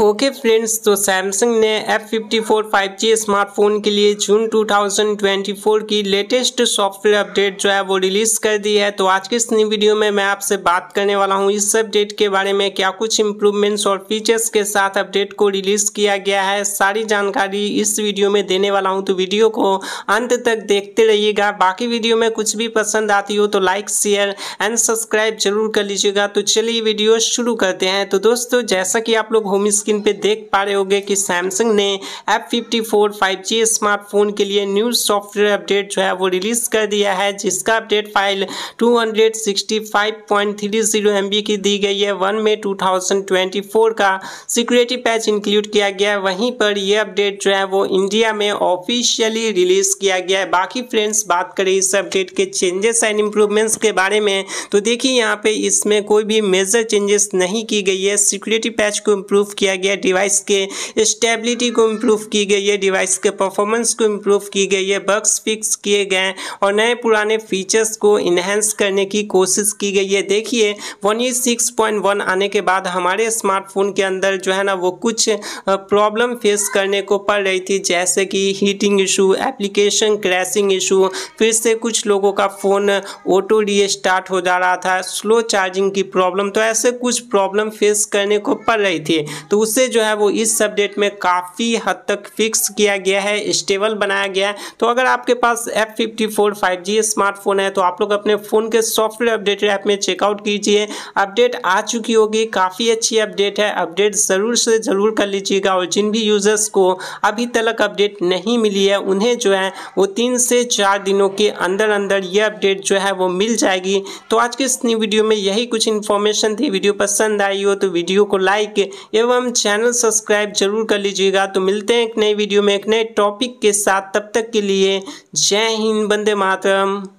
Okay friends, तो Samsung ने F54 5G smartphone के लिए जून 2024 की लेटेस्ट सॉफ्टवेयर अपडेट जो है वो रिलीज़ कर दी है। तो आज की इस नई वीडियो में मैं आपसे बात करने वाला हूं इस अपडेट के बारे में, क्या कुछ इम्प्रूवमेंट्स और फीचर्स के साथ अपडेट को रिलीज़ किया गया है, सारी जानकारी इस वीडियो में देने वाला हूँ। तो वीडियो को अंत तक देखते रहिएगा। बाकी वीडियो में कुछ भी पसंद आती हो तो लाइक, शेयर एंड सब्सक्राइब जरूर कर लीजिएगा। तो चलिए वीडियो शुरू करते हैं। तो दोस्तों, जैसा कि आप लोग होम स्क्रीन पे देख पा रहे होंगे कि सैमसंग ने F54 5G स्मार्टफोन के लिए न्यू सॉफ्टवेयर अपडेट जो है वो रिलीज कर दिया है, जिसका अपडेट फाइल 265.30 MB की दी गई है। 1 मई 2024 का सिक्योरिटी पैच इंक्लूड किया गया है। वहीं पर यह अपडेट जो है वो इंडिया में ऑफिशियली रिलीज किया गया है। बाकी फ्रेंड्स, बात करें इस अपडेट के चेंजेस एंड इम्प्रूवमेंट्स के बारे में, तो देखिए यहाँ पे इसमें कोई भी मेजर चेंजेस नहीं की गई है। सिक्योरिटी पैच को इम्प्रूव किया गया, डिवाइस के स्टेबिलिटी को इम्प्रूव की गई है, डिवाइस के परफॉर्मेंस को इम्प्रूव की गई है, बग्स फिक्स किए गए और नए पुराने फीचर्स को इन्हेंस करने की कोशिश की गई है। देखिए 1.6.1 आने के बाद हमारे स्मार्टफोन के अंदर जो है ना वो कुछ प्रॉब्लम फेस करने को पड़ रही थी, जैसे कि heating issue, application crashing issue, फिर से कुछ लोगों का फ़ोन ऑटो रीस्टार्ट हो जा रहा था, स्लो चार्जिंग की प्रॉब्लम। तो ऐसे कुछ प्रॉब्लम फेस करने को पड़ रही थी, तो उसे जो है वो इस अपडेट में काफ़ी हद तक फिक्स किया गया है, स्टेबल बनाया गया है। तो अगर आपके पास F54 5G स्मार्टफोन है तो आप लोग अपने फ़ोन के सॉफ्टवेयर अपडेट ऐप में चेकआउट कीजिए, अपडेट आ चुकी होगी, काफ़ी अच्छी अपडेट है। अपडेट ज़रूर से ज़रूर कर लीजिएगा। और जिन भी यूज़र्स को अभी तक अपडेट नहीं मिली है उन्हें जो है वो 3 से 4 दिनों के अंदर अंदर यह अपडेट जो है वो मिल जाएगी। तो आज की इस नई वीडियो में यही कुछ इन्फॉर्मेशन थी। वीडियो पसंद आई हो तो वीडियो को लाइक एवं चैनल सब्सक्राइब जरूर कर लीजिएगा। तो मिलते हैं एक नई वीडियो में एक नए टॉपिक के साथ, तब तक के लिए जय हिंद, वंदे मातरम।